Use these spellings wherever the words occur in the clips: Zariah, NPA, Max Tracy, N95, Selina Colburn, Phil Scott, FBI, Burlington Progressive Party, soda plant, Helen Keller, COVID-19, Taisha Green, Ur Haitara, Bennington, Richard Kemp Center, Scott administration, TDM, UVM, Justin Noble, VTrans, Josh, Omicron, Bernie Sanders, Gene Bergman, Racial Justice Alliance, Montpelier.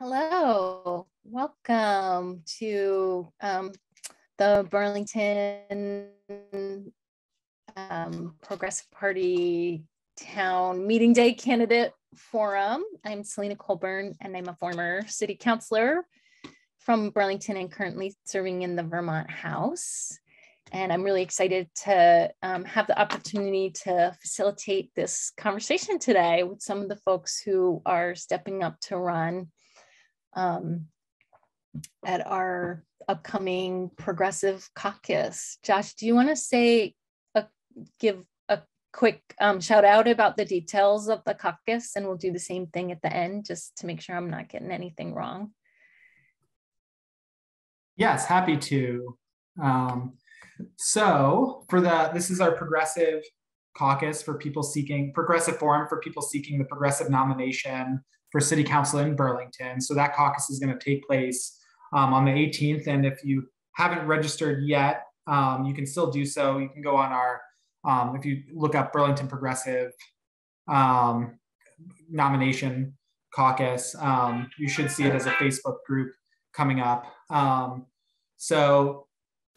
Hello, welcome to the Burlington Progressive Party Town Meeting Day Candidate Forum. I'm Selina Colburn, and I'm a former city councilor from Burlington and currently serving in the Vermont House. And I'm really excited to have the opportunity to facilitate this conversation today with some of the folks who are stepping up to run at our upcoming progressive caucus. Josh, do you want to say, give a quick shout out about the details of the caucus, and we'll do the same thing at the end just to make sure I'm not getting anything wrong? Yes, happy to. So this is our progressive caucus for people seeking, progressive forum for people seeking the progressive nomination for city council in Burlington. So that caucus is going to take place on the 18th. And if you haven't registered yet, you can still do so. You can go on our, if you look up Burlington Progressive nomination caucus, you should see it as a Facebook group coming up. So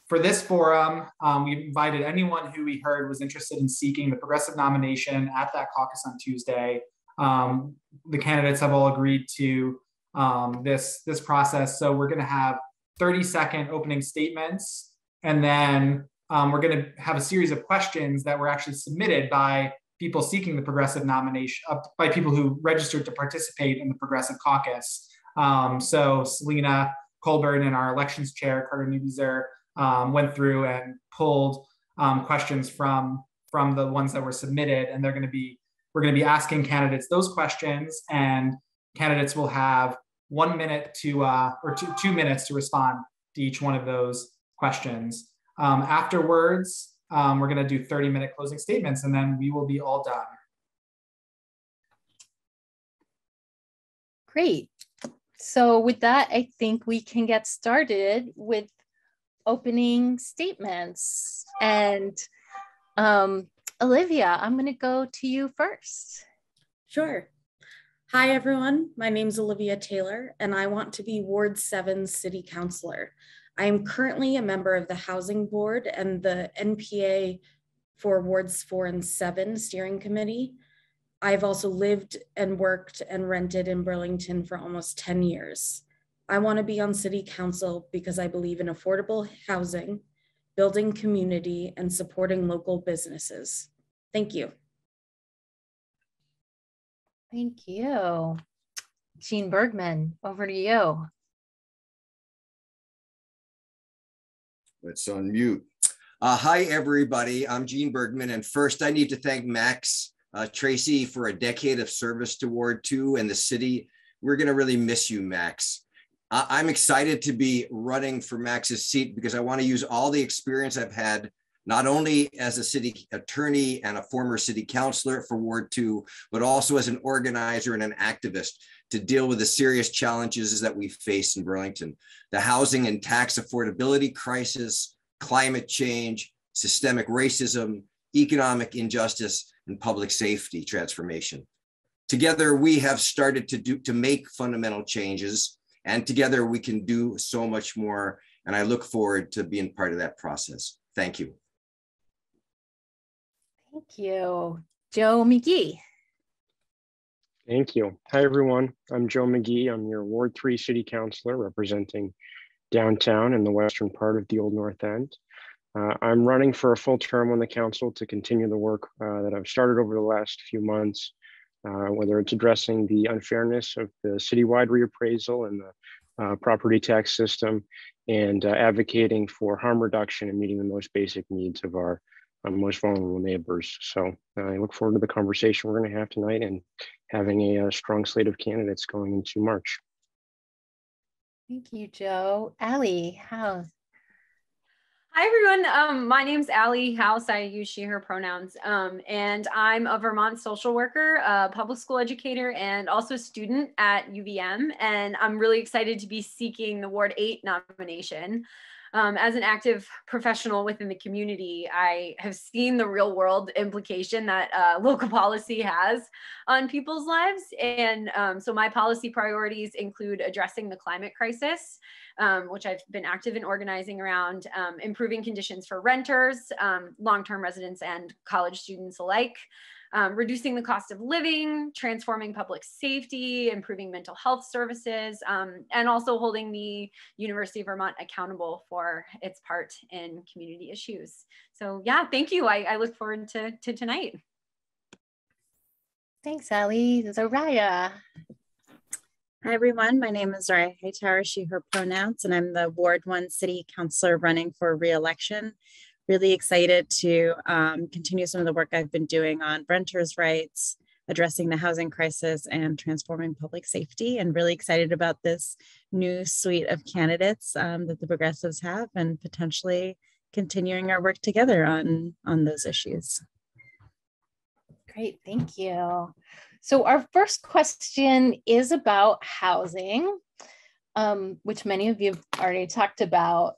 for this forum, we've invited anyone who we heard was interested in seeking the progressive nomination at that caucus on Tuesday. The candidates have all agreed to this process. So we're going to have 30-second opening statements, and then we're going to have a series of questions that were actually submitted by people seeking the progressive nomination, by people who registered to participate in the progressive caucus. So Selina Colburn and our elections chair, Carter Neubeser, went through and pulled questions from the ones that were submitted, and they're going to be we're going to be asking candidates those questions, and candidates will have 1 minute to, or two minutes to respond to each one of those questions. Afterwards, we're going to do 30-minute closing statements, and then we will be all done. Great. So with that, I think we can get started with opening statements. And Olivia, I'm going to go to you first. Sure. Hi, everyone. My name's Olivia Taylor, and I want to be Ward 7 City Councilor. I am currently a member of the Housing Board and the NPA for Wards 4 and 7 Steering Committee. I've also lived and worked and rented in Burlington for almost 10 years. I want to be on City Council because I believe in affordable housing, building community, and supporting local businesses. Thank you. Thank you. Gene Bergman, over to you. It's on mute. Hi, everybody. I'm Gene Bergman. And first, I need to thank Max Tracy for a decade of service to Ward 2 and the city. We're going to really miss you, Max. I'm excited to be running for Max's seat because I want to use all the experience I've had, not only as a city attorney and a former city councilor for Ward 2, but also as an organizer and an activist to deal with the serious challenges that we face in Burlington. The housing and tax affordability crisis, climate change, systemic racism, economic injustice, and public safety transformation. Together, we have started to make fundamental changes. And together we can do so much more. And I look forward to being part of that process. Thank you. Thank you. Joe McGee. Thank you. Hi, everyone. I'm Joe McGee. I'm your Ward 3 City Councilor representing downtown and the western part of the Old North End. I'm running for a full term on the council to continue the work that I've started over the last few months. Whether it's addressing the unfairness of the citywide reappraisal and the property tax system, and advocating for harm reduction and meeting the most basic needs of our most vulnerable neighbors. So I look forward to the conversation we're going to have tonight and having a strong slate of candidates going into March. Thank you, Joe. Allie House. Hi, everyone. My name's Allie House. I use she, her pronouns, and I'm a Vermont social worker, a public school educator, and also a student at UVM. And I'm really excited to be seeking the Ward 8 nomination. As an active professional within the community, I have seen the real world implication that local policy has on people's lives. And so my policy priorities include addressing the climate crisis, which I've been active in organizing around, improving conditions for renters, long-term residents and college students alike, reducing the cost of living, transforming public safety, improving mental health services, and also holding the University of Vermont accountable for its part in community issues. So yeah, thank you. I look forward to tonight. Thanks, Allie. Zariah. Hi, everyone. My name is Ur Haitara, she, her pronouns, and I'm the Ward 1 City Councilor running for re-election. Really excited to continue some of the work I've been doing on renters' rights, addressing the housing crisis, and transforming public safety, and really excited about this new suite of candidates that the progressives have, and potentially continuing our work together on those issues. Great, thank you. So our first question is about housing, which many of you have already talked about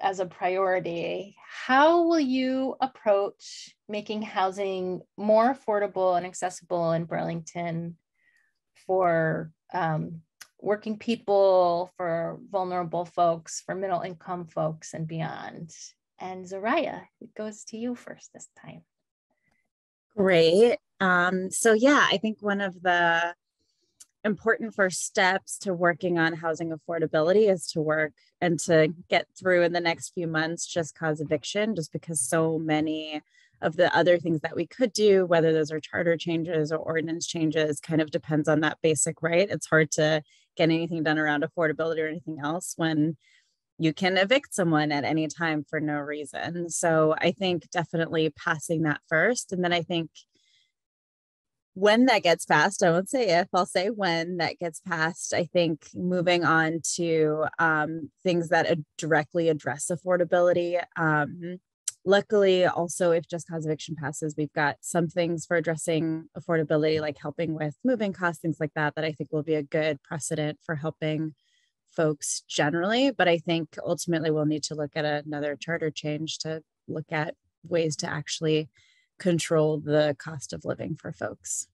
as a priority. How will you approach making housing more affordable and accessible in Burlington for working people, for vulnerable folks, for middle income folks and beyond? And Zariah, it goes to you first this time. Great. So yeah, I think one of the important first steps to working on housing affordability is to work and to get through in the next few months just cause eviction, just because so many of the other things that we could do, whether those are charter changes or ordinance changes, kind of depends on that basic right. It's hard to get anything done around affordability or anything else when you can evict someone at any time for no reason. So I think definitely passing that first. And then I think when that gets passed, I won't say if, I'll say when that gets passed, I think moving on to things that directly address affordability. Luckily, also, if Just Cause Eviction passes, we've got some things for addressing affordability, like helping with moving costs, things like that, that I think will be a good precedent for helping folks generally. But I think ultimately we'll need to look at another charter change to look at ways to actually control the cost of living for folks.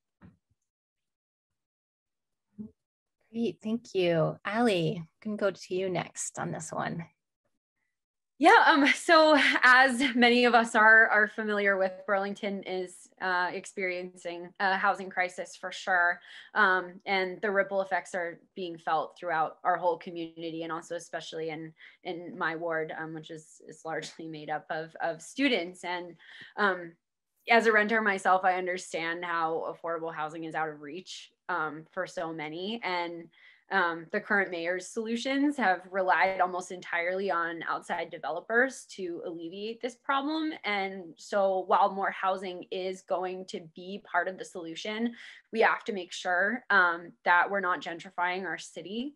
Great, thank you. Allie, I can go to you next on this one. Yeah, so as many of us are familiar with, Burlington is experiencing a housing crisis for sure. And the ripple effects are being felt throughout our whole community, and also especially in my ward, which is largely made up of students. And as a renter myself, I understand how affordable housing is out of reach for so many. And the current mayor's solutions have relied almost entirely on outside developers to alleviate this problem. And so while more housing is going to be part of the solution, we have to make sure that we're not gentrifying our city,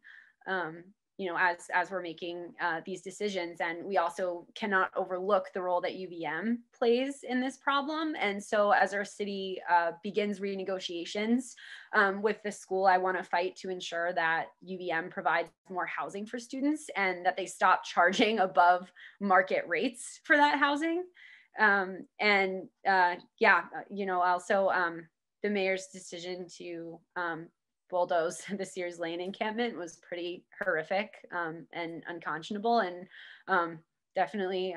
you know, as we're making these decisions. And we also cannot overlook the role that UVM plays in this problem. And so as our city begins renegotiations with the school, I want to fight to ensure that UVM provides more housing for students and that they stop charging above market rates for that housing. Yeah, you know, also the mayor's decision to bulldoze this year's lane encampment was pretty horrific and unconscionable, and definitely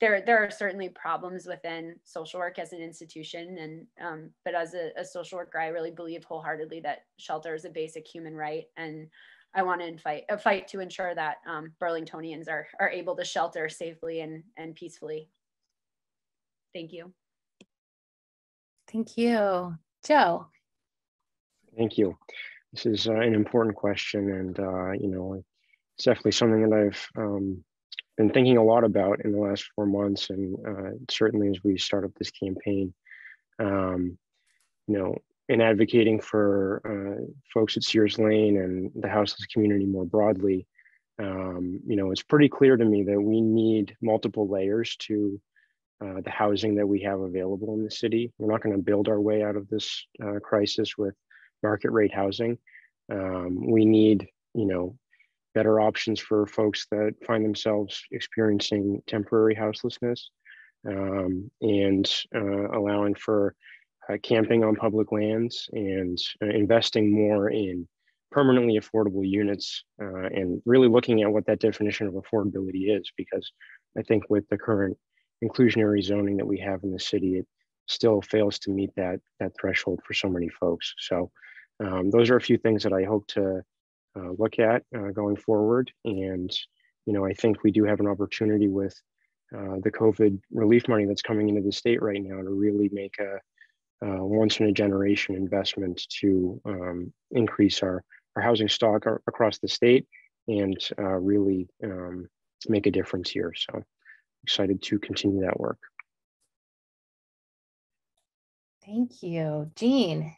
there are certainly problems within social work as an institution, and but as a social worker, I really believe wholeheartedly that shelter is a basic human right, and I want to fight to ensure that Burlingtonians are able to shelter safely and peacefully. Thank you. Thank you. Joe. Thank you. This is an important question, and you know, it's definitely something that I've been thinking a lot about in the last 4 months, and certainly as we start up this campaign, you know, in advocating for folks at Sears Lane and the houseless community more broadly, you know, it's pretty clear to me that we need multiple layers to the housing that we have available in the city. We're not going to build our way out of this crisis with market rate housing. We need, you know, better options for folks that find themselves experiencing temporary houselessness, and allowing for camping on public lands, and investing more in permanently affordable units, and really looking at what that definition of affordability is, because I think with the current inclusionary zoning that we have in the city, it still fails to meet that threshold for so many folks. So those are a few things that I hope to look at going forward. And, you know, I think we do have an opportunity with the COVID relief money that's coming into the state right now to really make a once in a generation investment to increase our housing stock across the state, and really make a difference here. So excited to continue that work. Thank you, Gene.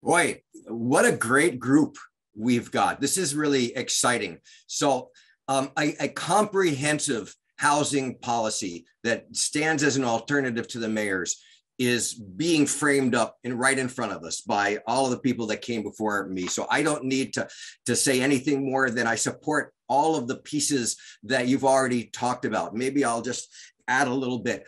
Boy, what a great group we've got. This is really exciting. So a comprehensive housing policy that stands as an alternative to the mayor's is being framed up and right in front of us by all of the people that came before me. So I don't need to say anything more than I support all of the pieces that you've already talked about. Maybe I'll just add a little bit.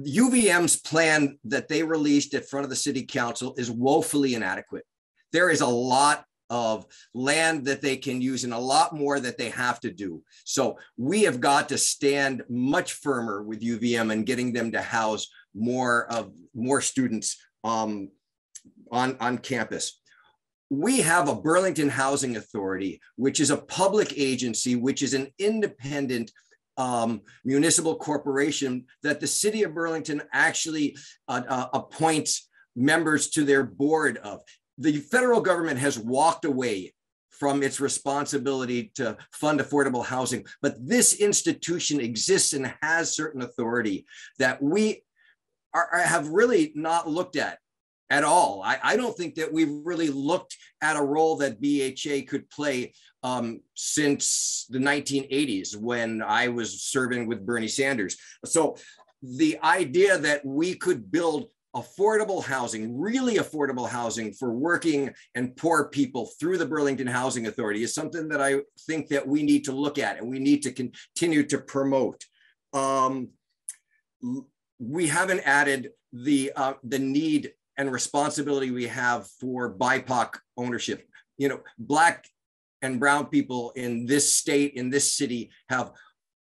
UVM's plan that they released in front of the city council is woefully inadequate. There is a lot of land that they can use and a lot more that they have to do. So we have got to stand much firmer with UVM and getting them to house more students on campus. We have a Burlington Housing Authority, which is a public agency, which is an independent municipal corporation that the city of Burlington actually appoints members to their board of. The federal government has walked away from its responsibility to fund affordable housing, but this institution exists and has certain authority that we have really not looked at all. I don't think that we've really looked at a role that BHA could play since the 1980s when I was serving with Bernie Sanders. So the idea that we could build affordable housing, really affordable housing for working and poor people through the Burlington Housing Authority is something that I think that we need to look at and we need to continue to promote. We haven't added the need and responsibility we have for BIPOC ownership. You know, Black and brown people in this state, in this city, have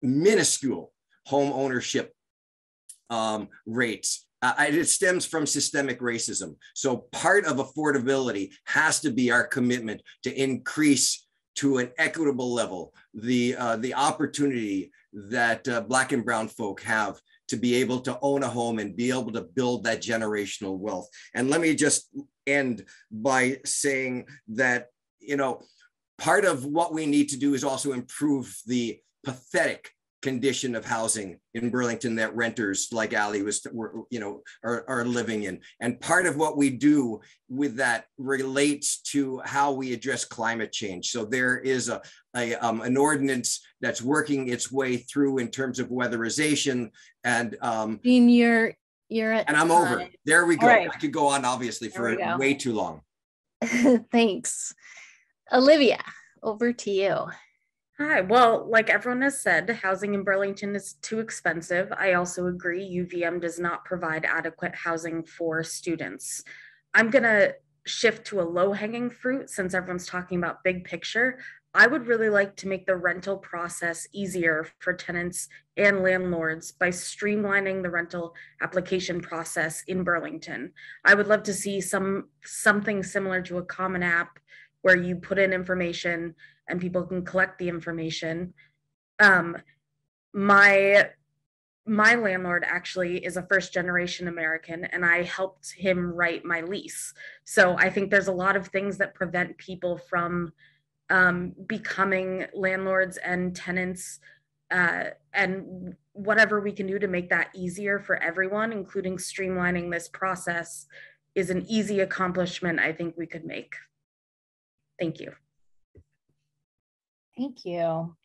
minuscule home ownership rates. It stems from systemic racism. So part of affordability has to be our commitment to increase to an equitable level the opportunity that Black and brown folk have to be able to own a home and be able to build that generational wealth. And let me just end by saying that, you know, part of what we need to do is also improve the pathetic condition of housing in Burlington that renters like Allie are living in. And part of what we do with that relates to how we address climate change. So there is an ordinance that's working its way through in terms of weatherization and you're at and I'm time. Over. There we go. Right. I could go on obviously for way too long. Thanks. Olivia, over to you. Hi, well, like everyone has said, housing in Burlington is too expensive. I also agree UVM does not provide adequate housing for students. I'm gonna shift to a low-hanging fruit since everyone's talking about big picture. I would really like to make the rental process easier for tenants and landlords by streamlining the rental application process in Burlington. I would love to see something similar to a common app where you put in information and people can collect the information. My landlord actually is a first generation American and I helped him write my lease. So I think there's a lot of things that prevent people from becoming landlords and tenants, and whatever we can do to make that easier for everyone, including streamlining this process, is an easy accomplishment I think we could make. Thank you. Thank you.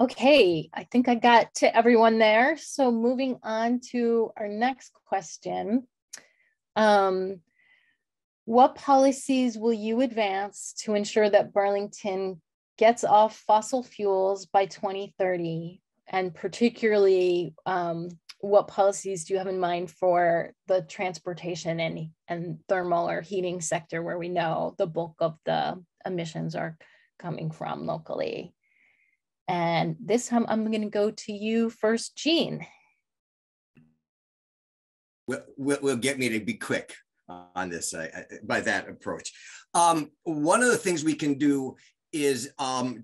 Okay, I think I got to everyone there. So moving on to our next question. What policies will you advance to ensure that Burlington gets off fossil fuels by 2030? And particularly, what policies do you have in mind for the transportation and thermal or heating sector, where we know the bulk of the emissions are coming from locally? And this time I'm going to go to you first, Gene. We'll get me to be quick on this by that approach. One of the things we can do is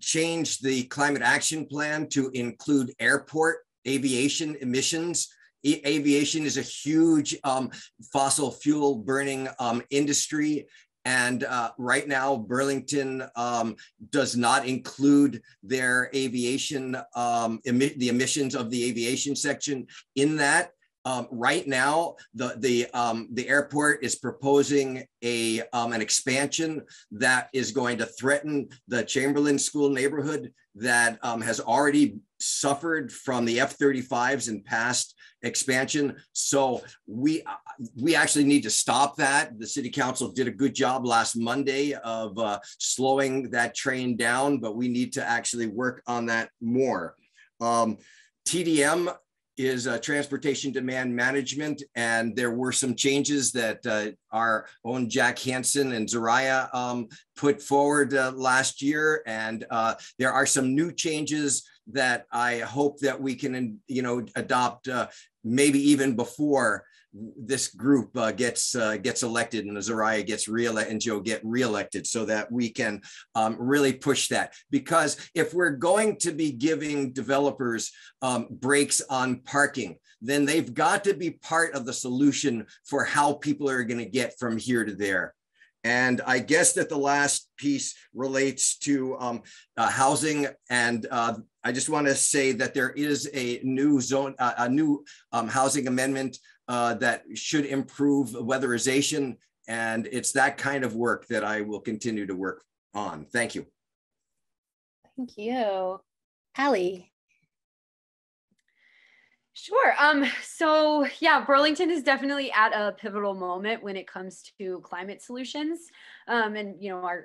change the climate action plan to include airport aviation emissions. Aviation is a huge fossil fuel burning industry. And right now, Burlington does not include their aviation, the emissions of the aviation section in that. Right now, the airport is proposing a an expansion that is going to threaten the Chamberlain School neighborhood that has already suffered from the F-35s and past expansion. So we actually need to stop that. The city council did a good job last Monday of slowing that train down, but we need to actually work on that more. TDM is transportation demand management. And there were some changes that our own Jack Hansen and Zariah put forward last year. And there are some new changes that I hope that we can, you know, adopt maybe even before this group gets elected and Zariah gets reelected and Joe get reelected, so that we can really push that. Because if we're going to be giving developers breaks on parking, then they've got to be part of the solution for how people are going to get from here to there. And I guess that the last piece relates to housing. And I just want to say that there is a new zone, housing amendment that should improve weatherization. And it's that kind of work that I will continue to work on. Thank you. Thank you. Allie. Sure. So yeah, Burlington is definitely at a pivotal moment when it comes to climate solutions. And you know, our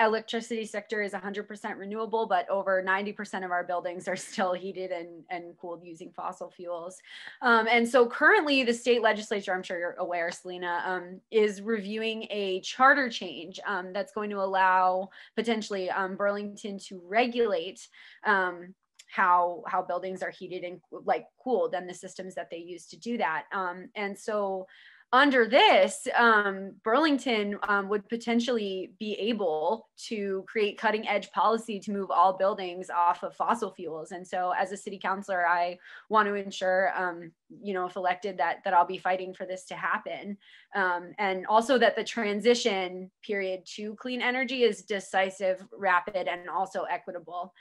electricity sector is 100% renewable, but over 90% of our buildings are still heated and cooled using fossil fuels. And so currently the state legislature, I'm sure you're aware, Selena, is reviewing a charter change that's going to allow potentially Burlington to regulate how buildings are heated and like cooled and the systems that they use to do that. And so under this, Burlington would potentially be able to create cutting edge policy to move all buildings off of fossil fuels. And so as a city councilor, I want to ensure, you know, if elected, that I'll be fighting for this to happen. And also that the transition period to clean energy is decisive, rapid, and also equitable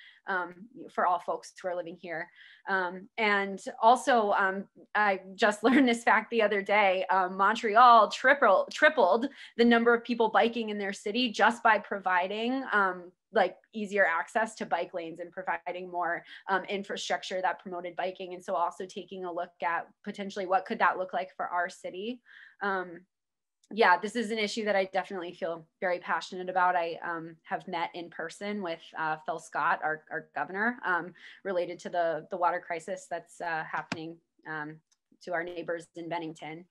for all folks who are living here. And also, I just learned this fact the other day, Montreal tripled the number of people biking in their city just by providing like easier access to bike lanes and providing more infrastructure that promoted biking. And so also taking a look at potentially what could that look like for our city. Yeah, this is an issue that I definitely feel very passionate about. I have met in person with Phil Scott, our governor, related to the water crisis that's happening to our neighbors in Bennington,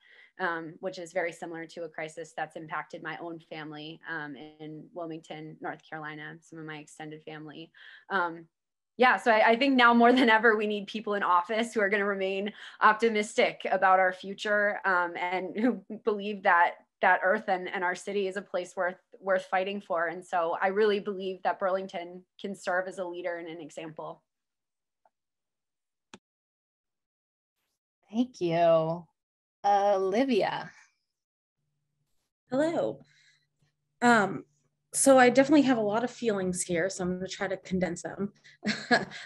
which is very similar to a crisis that's impacted my own family in Wilmington, North Carolina, some of my extended family. Yeah, so I think now more than ever, we need people in office who are going to remain optimistic about our future and who believe that earth and our city is a place worth fighting for. And so I really believe that Burlington can serve as a leader and an example. Thank you. Olivia. Hello. So I definitely have a lot of feelings here, so I'm going to try to condense them.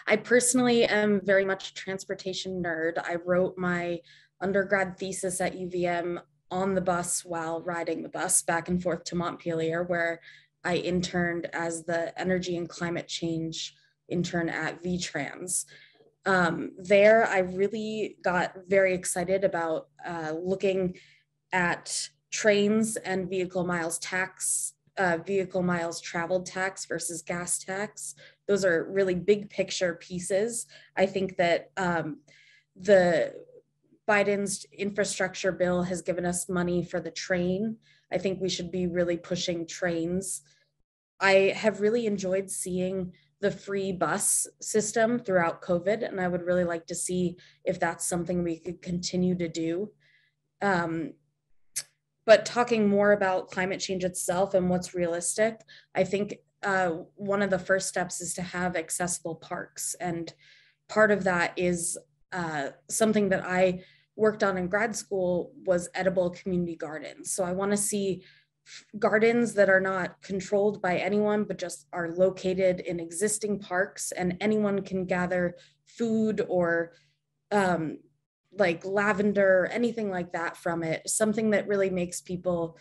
I personally am very much a transportation nerd. I wrote my undergrad thesis at UVM on the bus while riding the bus back and forth to Montpelier, where I interned as the energy and climate change intern at VTrans. There, I really got very excited about looking at trains and vehicle miles tax, vehicle miles traveled tax versus gas tax. Those are really big picture pieces. I think that the Biden's infrastructure bill has given us money for the train. I think we should be really pushing trains. I have really enjoyed seeing the free bus system throughout COVID, and I would really like to see if that's something we could continue to do. But talking more about climate change itself and what's realistic, I think one of the first steps is to have accessible parks. And part of that is something that I worked on in grad school was edible community gardens. So I want to see gardens that are not controlled by anyone, but just are located in existing parks, and anyone can gather food or like lavender, anything like that from it. Something that really makes people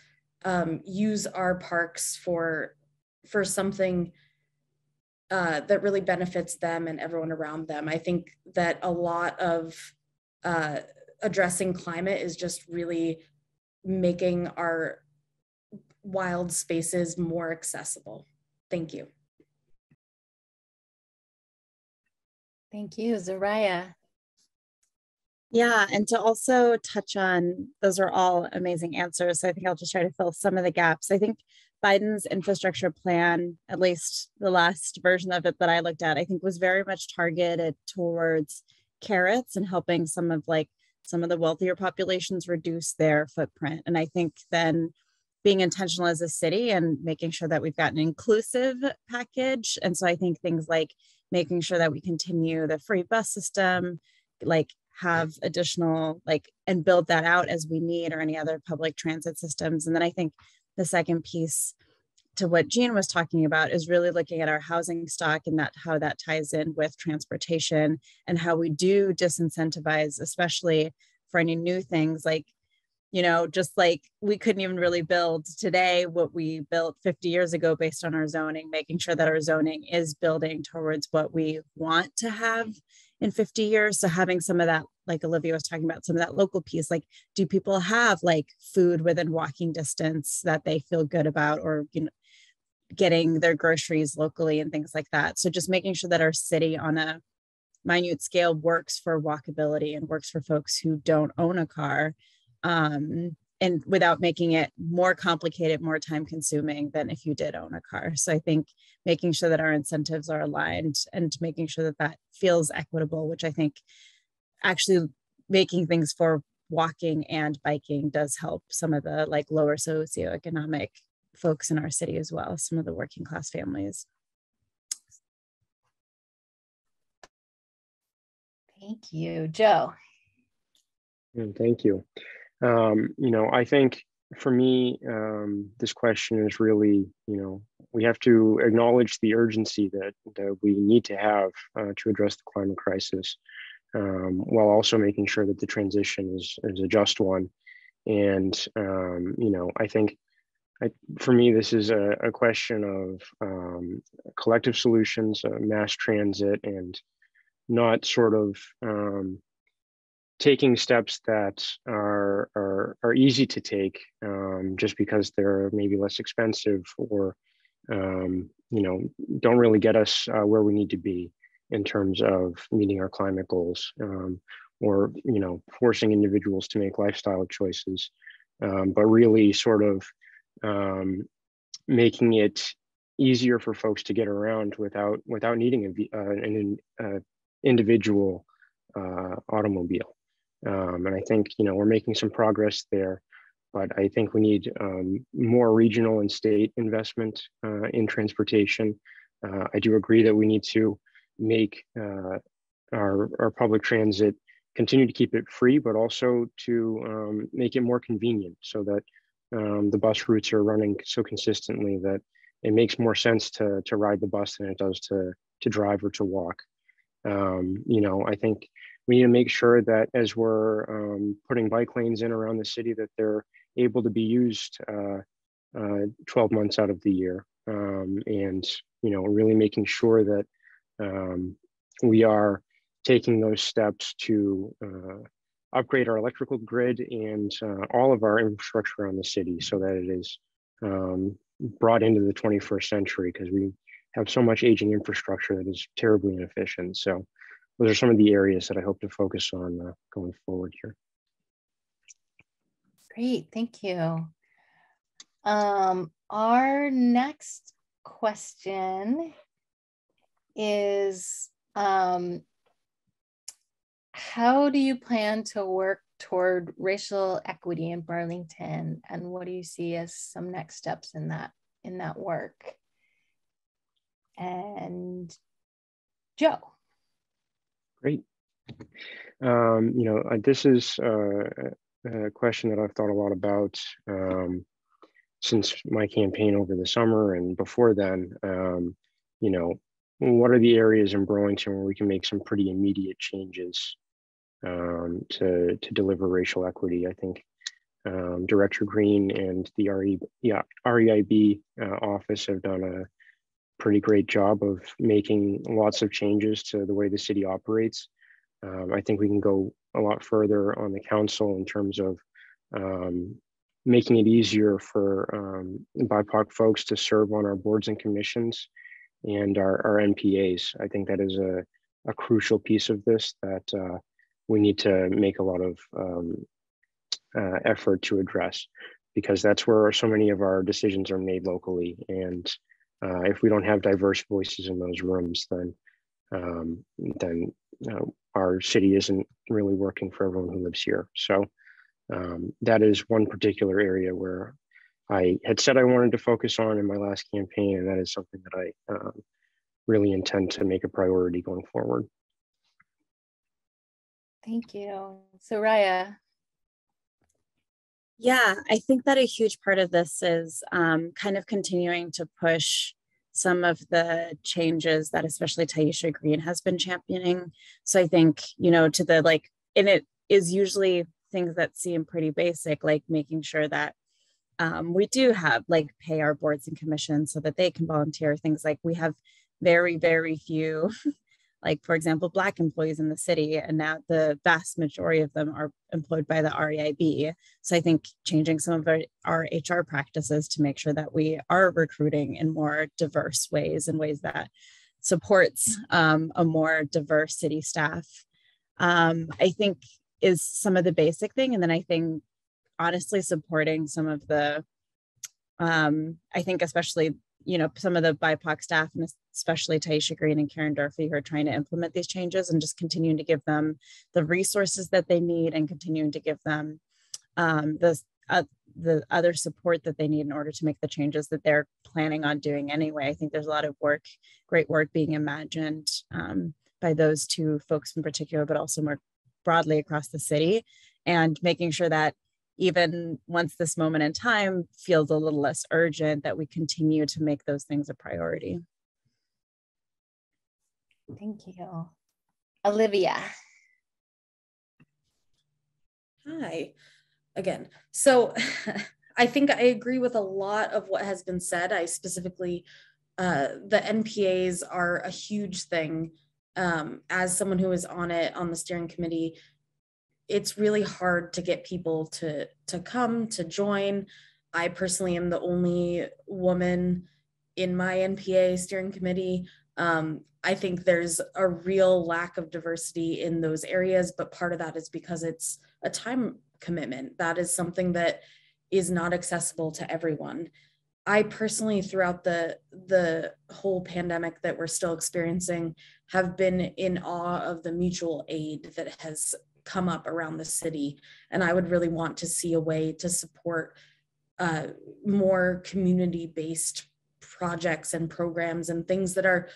use our parks for something that really benefits them and everyone around them. I think that a lot of addressing climate is just really making our wild spaces more accessible. Thank you. Thank you, Zariah. Yeah, and to also touch on, those are all amazing answers. So I think I'll just try to fill some of the gaps. I think Biden's infrastructure plan, at least the last version of it that I looked at, I think was very much targeted towards carrots and helping some of the wealthier populations reduce their footprint. And I think then being intentional as a city and making sure that we've got an inclusive package. And so I think things like making sure that we continue the free bus system, like have additional, like, and build that out as we need, or any other public transit systems. And then I think the second piece to what Gene was talking about is really looking at our housing stock and that how that ties in with transportation and how we do disincentivize, especially for any new things like, you know, just like we couldn't even really build today what we built 50 years ago based on our zoning, making sure that our zoning is building towards what we want to have in 50 years. So having some of that, like Olivia was talking about, some of that local piece, like, do people have like food within walking distance that they feel good about, or, you know, getting their groceries locally and things like that. So just making sure that our city on a minute scale works for walkability and works for folks who don't own a car. And without making it more complicated, more time consuming than if you did own a car. So I think making sure that our incentives are aligned and making sure that that feels equitable, which I think actually making things for walking and biking does help some of the like lower socioeconomic folks in our city as well, some of the working class families. Thank you, Joe. And thank you. You know, I think for me, this question is really, you know, we have to acknowledge the urgency that we need to have to address the climate crisis, while also making sure that the transition is a just one. And, you know, I think for me, this is a question of collective solutions, mass transit, and not sort of taking steps that are easy to take just because they're maybe less expensive or you know, don't really get us where we need to be in terms of meeting our climate goals, or, you know, forcing individuals to make lifestyle choices, but really sort of making it easier for folks to get around without needing an individual automobile. And I think, you know, we're making some progress there, but I think we need more regional and state investment in transportation. I do agree that we need to make our public transit, continue to keep it free, but also to make it more convenient so that the bus routes are running so consistently that it makes more sense to ride the bus than it does to drive or to walk. You know, I think we need to make sure that as we're putting bike lanes in around the city, that they're able to be used 12 months out of the year. And, you know, really making sure that we are taking those steps to upgrade our electrical grid and all of our infrastructure on the city so that it is brought into the 21st century, because we have so much aging infrastructure that is terribly inefficient. So those are some of the areas that I hope to focus on going forward here. Great, thank you. Our next question is, how do you plan to work toward racial equity in Burlington, and what do you see as some next steps in that work? And Joe. Great. You know, this is a question that I've thought a lot about since my campaign over the summer and before then. You know, what are the areas in Burlington where we can make some pretty immediate changes to deliver racial equity? I think Director Green and the REIB office have done a pretty great job of making lots of changes to the way the city operates. I think we can go a lot further on the council in terms of making it easier for BIPOC folks to serve on our boards and commissions and our NPAs. I think that is a crucial piece of this that we need to make a lot of effort to address, because that's where so many of our decisions are made locally. And if we don't have diverse voices in those rooms, then our city isn't really working for everyone who lives here. So that is one particular area where I had said I wanted to focus on in my last campaign, and that is something that I really intend to make a priority going forward. Thank you. Zariah. Yeah, I think that a huge part of this is kind of continuing to push some of the changes that especially Taisha Green has been championing. So I think, you know, to the like, and it is usually things that seem pretty basic, like making sure that we do have like pay our boards and commissions so that they can volunteer, things like we have very, very few, like for example, Black employees in the city, and now the vast majority of them are employed by the REIB. So I think changing some of our HR practices to make sure that we are recruiting in more diverse ways and ways that supports a more diverse city staff, I think is some of the basic thing. And then I think honestly supporting some of the, I think especially, you know, some of the BIPOC staff, and especially Taisha Green and Karen Durfee, who are trying to implement these changes, and just continuing to give them the resources that they need, and continuing to give them the other support that they need in order to make the changes that they're planning on doing anyway. I think there's a lot of work, great work being imagined by those two folks in particular, but also more broadly across the city, and making sure that even once this moment in time feels a little less urgent, that we continue to make those things a priority. Thank you. Olivia. Hi, again. So I think I agree with a lot of what has been said. I specifically, the NPAs are a huge thing. As someone who is on it, on the steering committee, it's really hard to get people to come, to join. I personally am the only woman in my NPA steering committee. I think there's a real lack of diversity in those areas, but part of that is because it's a time commitment. That is something that is not accessible to everyone. I personally, throughout the whole pandemic that we're still experiencing, have been in awe of the mutual aid that has come up around the city. And I would really want to see a way to support more community-based projects and programs and things that are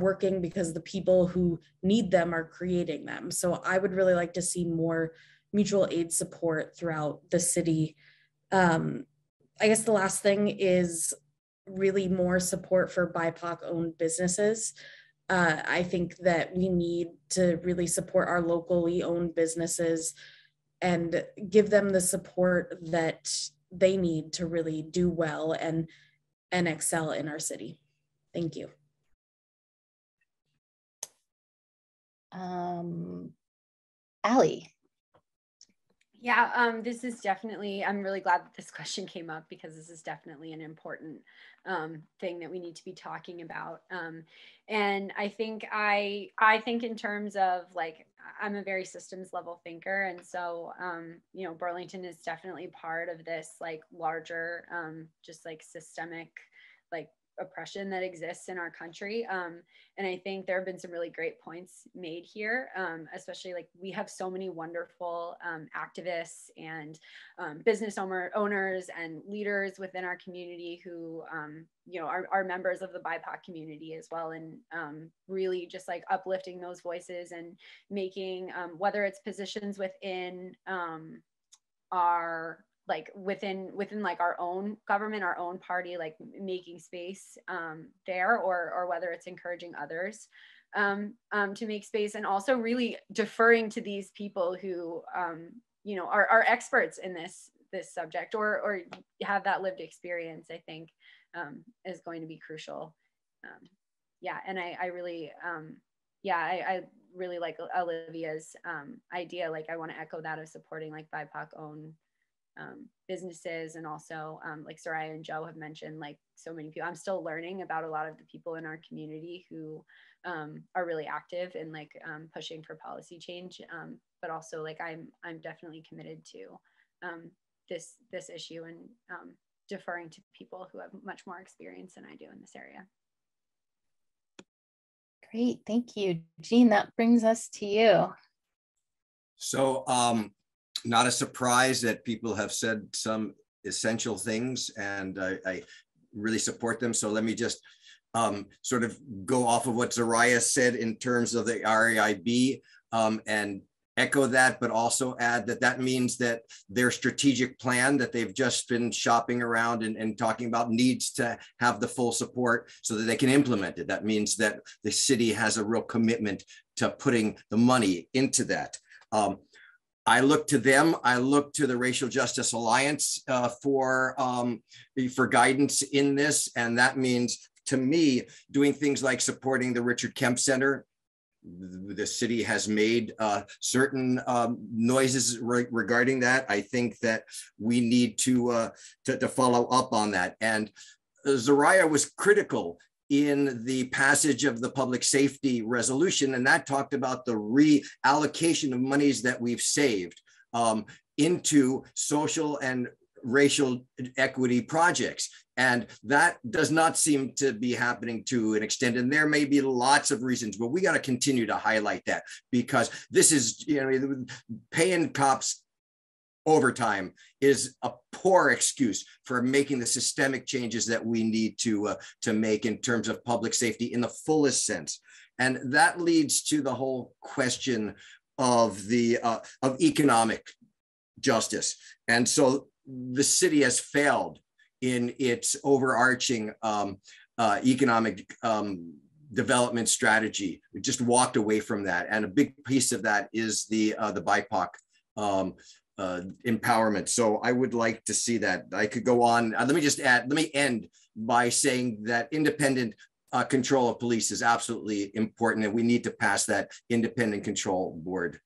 working because the people who need them are creating them. So I would really like to see more mutual aid support throughout the city. I guess the last thing is really more support for BIPOC-owned businesses. I think that we need to really support our locally owned businesses and give them the support that they need to really do well and excel in our city. Thank you. Allie. Yeah, this is definitely, I'm really glad that this question came up, because this is definitely an important thing that we need to be talking about. And I think I think in terms of, like, I'm a very systems level thinker. And so, you know, Burlington is definitely part of this, like, larger, just like systemic, like, oppression that exists in our country. And I think there have been some really great points made here, especially, like, we have so many wonderful activists and business owners and leaders within our community who, you know, are members of the BIPOC community as well. And really just, like, uplifting those voices and making, whether it's positions within our, like, within like our own government, our own party, like, making space there, or whether it's encouraging others to make space, and also really deferring to these people who, you know, are experts in this subject, or have that lived experience, I think, is going to be crucial. Yeah, and I really, yeah, I really like Olivia's idea. Like, I want to echo that of supporting, like, BIPOC-owned businesses, and also like Zariah and Joe have mentioned, like, so many people. I'm still learning about a lot of the people in our community who are really active in, like, pushing for policy change, but also, like, I'm definitely committed to this issue, and deferring to people who have much more experience than I do in this area. Great, thank you. Gene, that brings us to you. So not a surprise that people have said some essential things, and I really support them. So let me just sort of go off of what Zariah said in terms of the REIB and echo that, but also add that that means that their strategic plan that they've just been shopping around and talking about needs to have the full support so that they can implement it. That means that the city has a real commitment to putting the money into that. I look to them. I look to the Racial Justice Alliance for guidance in this. And that means, to me, doing things like supporting the Richard Kemp Center. The city has made certain noises regarding that. I think that we need to follow up on that. And Zariah was critical in the passage of the public safety resolution, and that talked about the reallocation of monies that we've saved into social and racial equity projects. And that does not seem to be happening to an extent. And there may be lots of reasons, but we got to continue to highlight that, because this is, you know, paying cops overtime is a poor excuse for making the systemic changes that we need to make in terms of public safety in the fullest sense. And that leads to the whole question of the of economic justice. And so the city has failed in its overarching economic development strategy. We just walked away from that, and a big piece of that is the BIPOC empowerment. So I would like to see that. I could go on. Let me end by saying that independent control of police is absolutely important, and we need to pass that independent control board.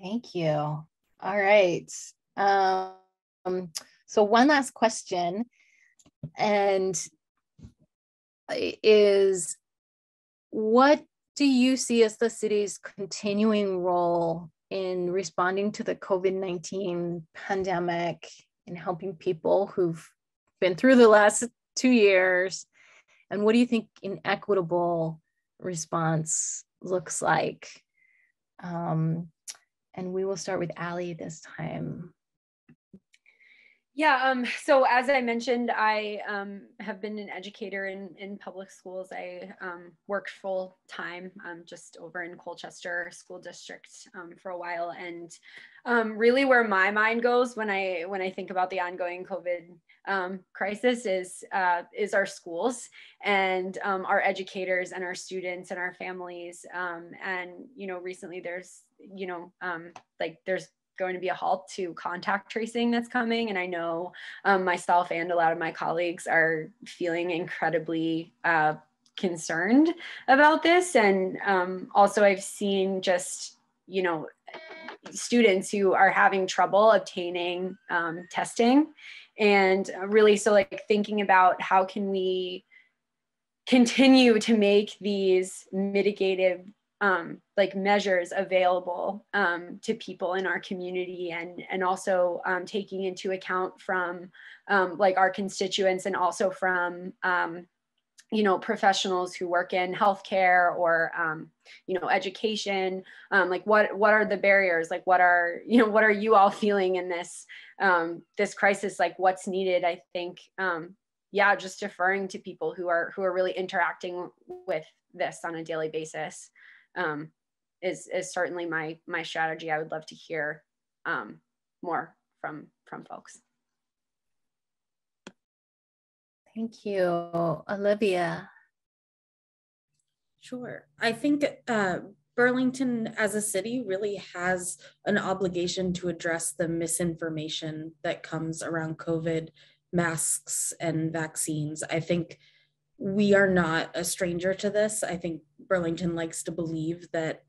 Thank you. All right. So one last question, and is, what do you see as the city's continuing role in responding to the COVID-19 pandemic and helping people who've been through the last 2 years? And what do you think an equitable response looks like? And we will start with Allie this time. Yeah, so as I mentioned, I have been an educator in public schools. I worked full time just over in Colchester School District for a while. And really where my mind goes when I think about the ongoing COVID crisis is our schools, and our educators and our students and our families. And, you know, recently there's, you know, like, there's going to be a halt to contact tracing that's coming. And I know myself and a lot of my colleagues are feeling incredibly concerned about this. And also I've seen just, you know, students who are having trouble obtaining testing. And really, so like thinking about how can we continue to make these mitigative like measures available to people in our community, and also taking into account from like our constituents, and also from you know, professionals who work in healthcare or you know, education, like what are the barriers, like what are you all feeling in this this crisis, like what's needed. I think yeah, just deferring to people who are really interacting with this on a daily basis is certainly my strategy. I would love to hear more from folks. Thank you, Olivia. Sure, I think Burlington as a city really has an obligation to address the misinformation that comes around COVID, masks and vaccines. I think we are not a stranger to this. I think Burlington likes to believe that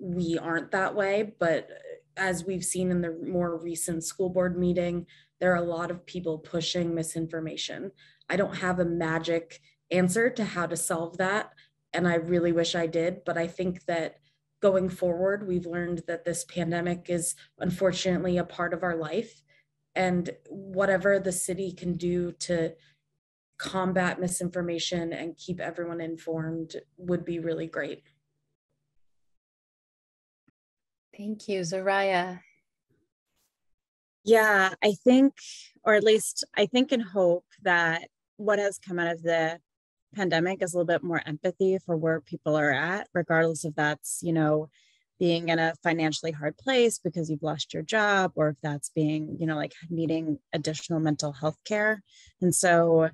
we aren't that way, but as we've seen in the more recent school board meeting, there are a lot of people pushing misinformation. I don't have a magic answer to how to solve that, and I really wish I did, but I think that going forward, we've learned that this pandemic is unfortunately a part of our life. And whatever the city can do to combat misinformation and keep everyone informed would be really great. Thank you, Zariah. Yeah, I think, or at least I think and hope that what has come out of the pandemic is a little bit more empathy for where people are at, regardless if that's, you know, being in a financially hard place because you've lost your job, or if that's being, you know, like needing additional mental health care. And so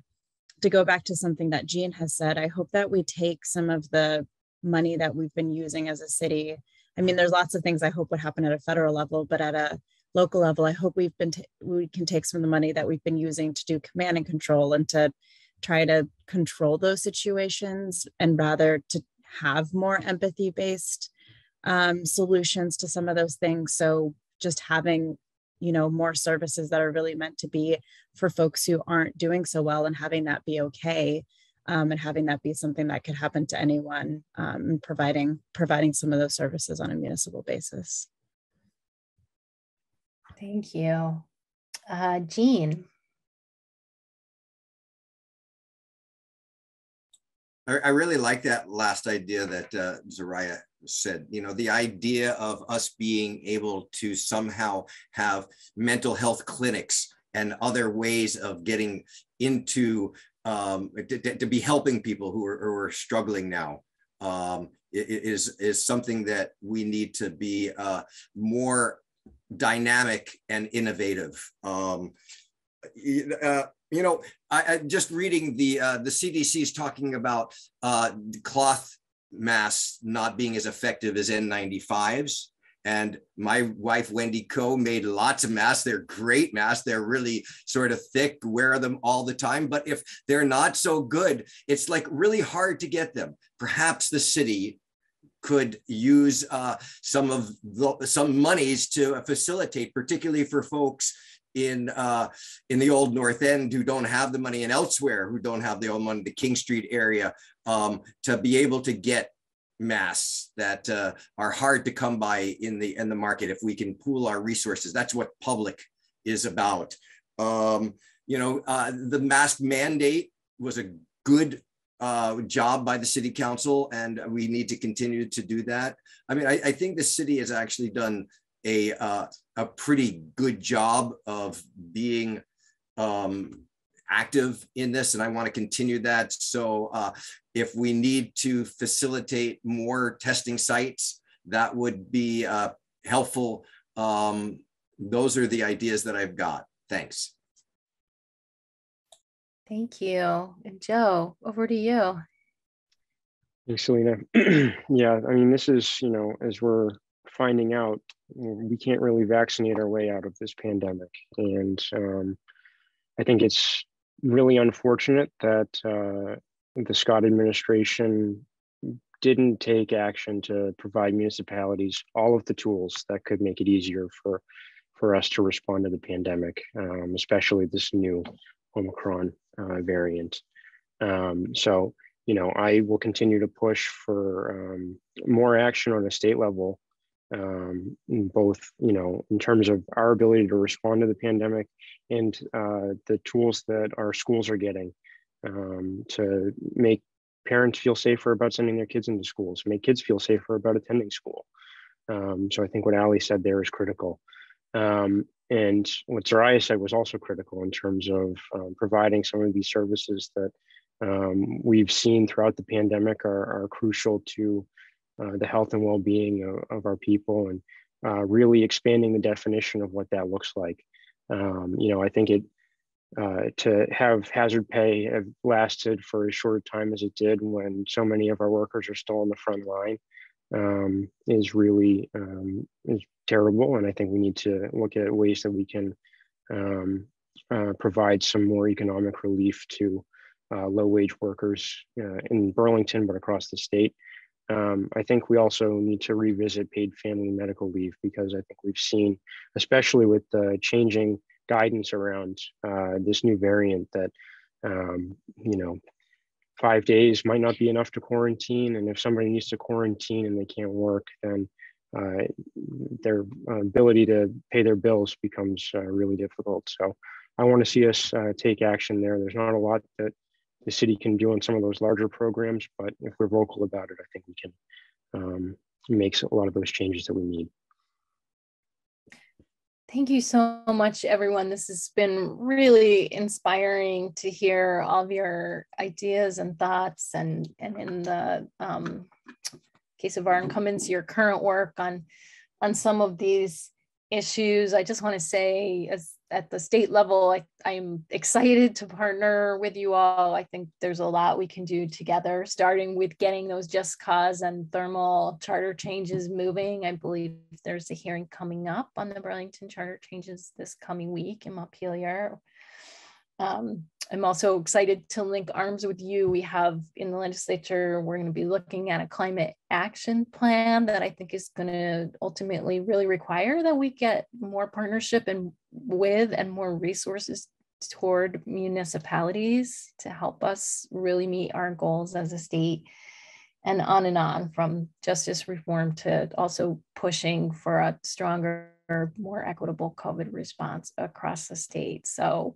to go back to something that Gene has said, I hope that we take some of the money that we've been using as a city. I mean, there's lots of things I hope would happen at a federal level, but at a local level, I hope we can take some of the money that we've been using to do command and control and to try to control those situations, and rather to have more empathy-based solutions to some of those things. So just having, you know, more services that are really meant to be for folks who aren't doing so well, and having that be okay, and having that be something that could happen to anyone, and providing some of those services on a municipal basis. Thank you. Gene. I really like that last idea that Zariah said, you know, the idea of us being able to somehow have mental health clinics and other ways of getting into, to be helping people who are struggling now, is something that we need to be more dynamic and innovative. You know, I just reading the CDC's talking about cloth masks not being as effective as N95s. And my wife, Wendy Coe, made lots of masks. They're great masks. They're really sort of thick, wear them all the time. But if they're not so good, it's like really hard to get them. Perhaps the city could use some monies to facilitate, particularly for folks in the old North End who don't have the money, and elsewhere who don't have the old money, the King Street area, to be able to get masks that are hard to come by in the market. If we can pool our resources, that's what public is about. You know, the mask mandate was a good job by the city council, and we need to continue to do that. I mean, I think the city has actually done a pretty good job of being active in this, and I want to continue that. So if we need to facilitate more testing sites, that would be helpful. Those are the ideas that I've got. Thanks. Thank you. And Joe, over to you. Thanks, Selina. Yeah, I mean, this is, you know, as we're finding out, we can't really vaccinate our way out of this pandemic. And I think it's really unfortunate that the Scott administration didn't take action to provide municipalities all of the tools that could make it easier for us to respond to the pandemic, especially this new Omicron variant. So, you know, I will continue to push for more action on a state level, both, you know, in terms of our ability to respond to the pandemic and the tools that our schools are getting to make parents feel safer about sending their kids into schools, make kids feel safer about attending school. So I think what Allie said there is critical. And what Zariah said was also critical in terms of providing some of these services that we've seen throughout the pandemic are crucial to the health and well-being of our people, and really expanding the definition of what that looks like. You know, I think to have hazard pay have lasted for as short a time as it did when so many of our workers are still on the front line is really is terrible. And I think we need to look at ways that we can provide some more economic relief to low-wage workers in Burlington, but across the state. I think we also need to revisit paid family medical leave, because I think we've seen, especially with the changing guidance around this new variant, that, you know, 5 days might not be enough to quarantine. And if somebody needs to quarantine and they can't work, then their ability to pay their bills becomes really difficult. So I want to see us take action there. There's not a lot that the city can do on some of those larger programs, but if we're vocal about it, I think we can make a lot of those changes that we need. Thank you so much, everyone. This has been really inspiring to hear all of your ideas and thoughts, and in the case of our incumbents, your current work on some of these issues. I just want to say, as at the state level, I'm excited to partner with you all. I think there's a lot we can do together, starting with getting those Just Cause and thermal charter changes moving. I believe there's a hearing coming up on the Burlington charter changes this coming week in Montpelier. I'm also excited to link arms with you. We have in the legislature, we're going to be looking at a climate action plan that I think is going to ultimately really require that we get more partnership and more resources toward municipalities to help us really meet our goals as a state, and on from justice reform to also pushing for a stronger, more equitable COVID response across the state. So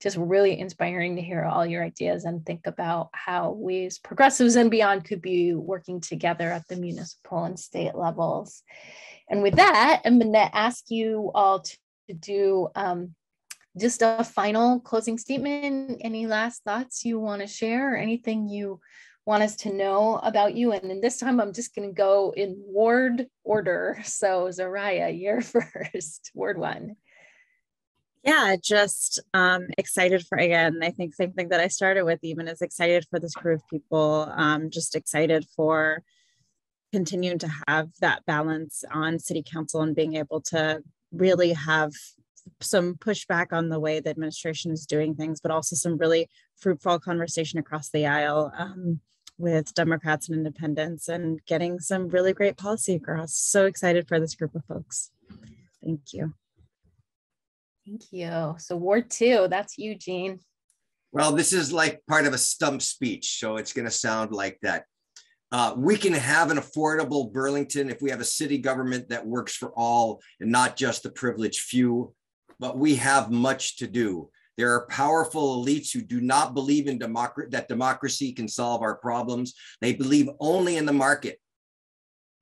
just really inspiring to hear all your ideas and think about how we as progressives and beyond could be working together at the municipal and state levels. And with that, I'm going to ask you all to do just a final closing statement. Any last thoughts you want to share, or anything you want us to know about you? And then this time I'm just going to go in ward order. So Zariah, you're first, Ward 1. Yeah, just excited for, again, I think same thing that I started with, even as excited for this group of people, just excited for continuing to have that balance on city council and being able to really have some pushback on the way the administration is doing things, but also some really fruitful conversation across the aisle with Democrats and independents, and getting some really great policy across. So excited for this group of folks. Thank you. Thank you. So Ward 2, that's you, Gene. Well, this is like part of a stump speech, so it's going to sound like that. We can have an affordable Burlington if we have a city government that works for all and not just the privileged few, but we have much to do. There are powerful elites who do not believe in that democracy can solve our problems. They believe only in the market.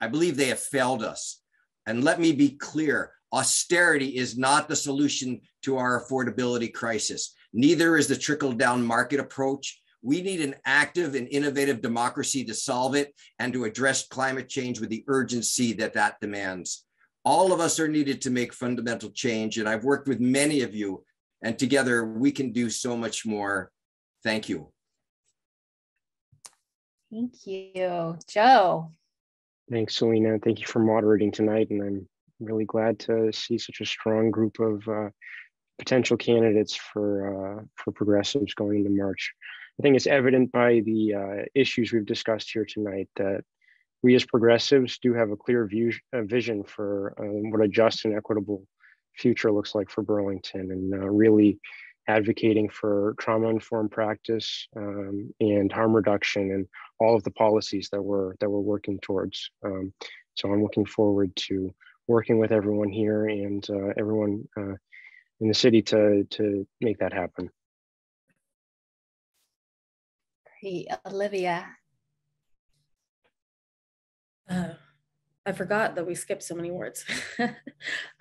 I believe they have failed us. And let me be clear, austerity is not the solution to our affordability crisis. Neither is the trickle-down market approach. We need an active and innovative democracy to solve it and to address climate change with the urgency that that demands. All of us are needed to make fundamental change, and I've worked with many of you, and together we can do so much more. Thank you. Thank you. Joe. Thanks, Selina. Thank you for moderating tonight, and I'm really glad to see such a strong group of potential candidates for progressives going into March. I think it's evident by the issues we've discussed here tonight that we as progressives do have a clear vision for what a just and equitable future looks like for Burlington, and really advocating for trauma-informed practice and harm reduction and all of the policies that we're working towards. So I'm looking forward to working with everyone here and everyone in the city to make that happen. Great, Olivia. I forgot that we skipped so many words.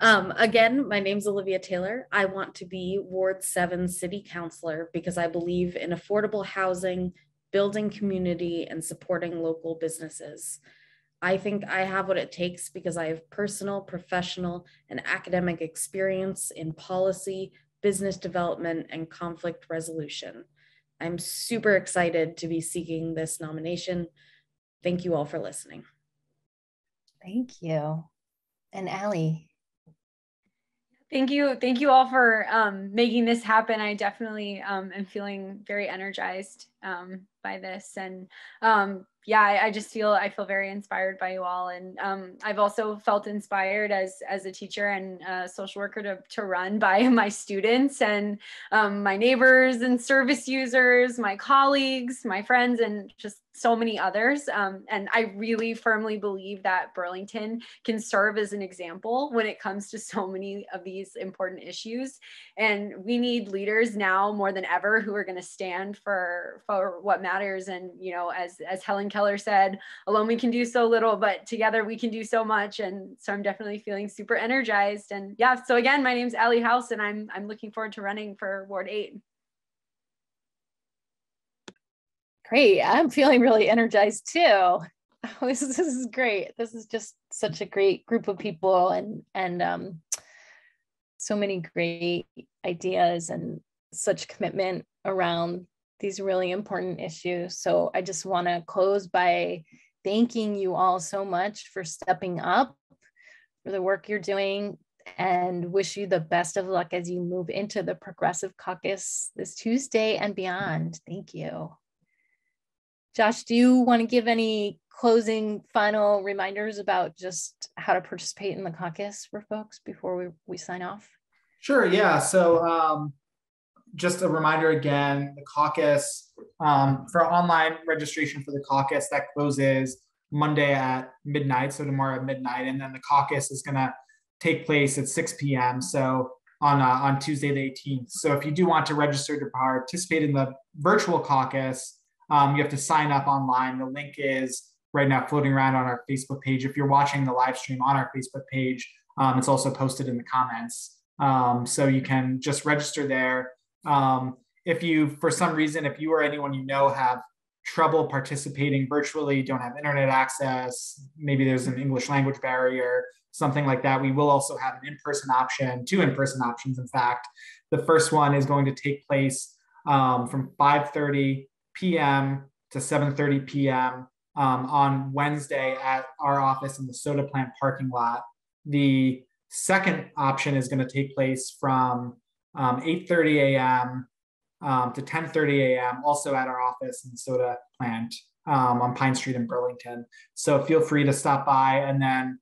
Again, my name's Olivia Taylor. I want to be Ward 7 City Councilor because I believe in affordable housing, building community, and supporting local businesses. I think I have what it takes because I have personal, professional, and academic experience in policy, business development, and conflict resolution. I'm super excited to be seeking this nomination. Thank you all for listening. Thank you. And Allie. Thank you. Thank you all for making this happen. I definitely am feeling very energized by this. And yeah, I just feel, I feel very inspired by you all. And I've also felt inspired as a teacher and a social worker to run by my students and my neighbors and service users, my colleagues, my friends, and just so many others. And I really firmly believe that Burlington can serve as an example when it comes to so many of these important issues. And we need leaders now more than ever who are going to stand for what matters. And, you know, as Helen Keller said, alone we can do so little, but together we can do so much. And so I'm definitely feeling super energized. And yeah, so again, my name's Allie House, and I'm looking forward to running for Ward 8. Great. I'm feeling really energized too. This is great. This is just such a great group of people, and so many great ideas and such commitment around these really important issues. So I just want to close by thanking you all so much for stepping up, for the work you're doing, and wish you the best of luck as you move into the Progressive Caucus this Tuesday and beyond. Thank you. Josh, do you want to give any closing final reminders about just how to participate in the caucus for folks before we sign off? Sure, yeah. So just a reminder again, the caucus, for online registration for the caucus, that closes Monday at midnight, so tomorrow at midnight. And then the caucus is going to take place at 6 p.m. So on Tuesday the 18th. So if you do want to register to participate in the virtual caucus, you have to sign up online. The link is right now floating around on our Facebook page. If you're watching the live stream on our Facebook page, it's also posted in the comments. So you can just register there. If you, for some reason, if you or anyone you know have trouble participating virtually, don't have internet access, maybe there's an English language barrier, something like that, we will also have an in-person option, two in-person options, in fact. The first one is going to take place from 5:30 p.m. to 7:30 p.m. On Wednesday at our office in the Soda Plant parking lot. The second option is going to take place from 8:30 a.m. To 10:30 a.m. also at our office in the Soda Plant on Pine Street in Burlington. So feel free to stop by. And then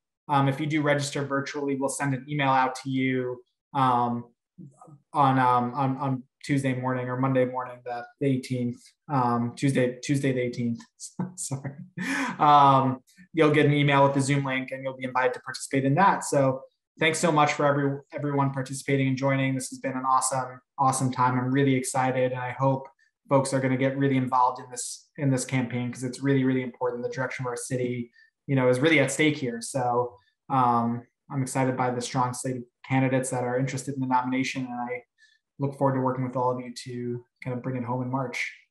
if you do register virtually, we'll send an email out to you on Tuesday morning or Monday morning, the 18th, Tuesday the 18th, sorry. You'll get an email with the Zoom link and you'll be invited to participate in that. So thanks so much for everyone participating and joining. This has been an awesome, awesome time. I'm really excited, and I hope folks are gonna get really involved in this campaign because it's really, really important. The direction of our city, you know, is really at stake here. So I'm excited by the strong slate of candidates that are interested in the nomination, and I look forward to working with all of you to kind of bring it home in March.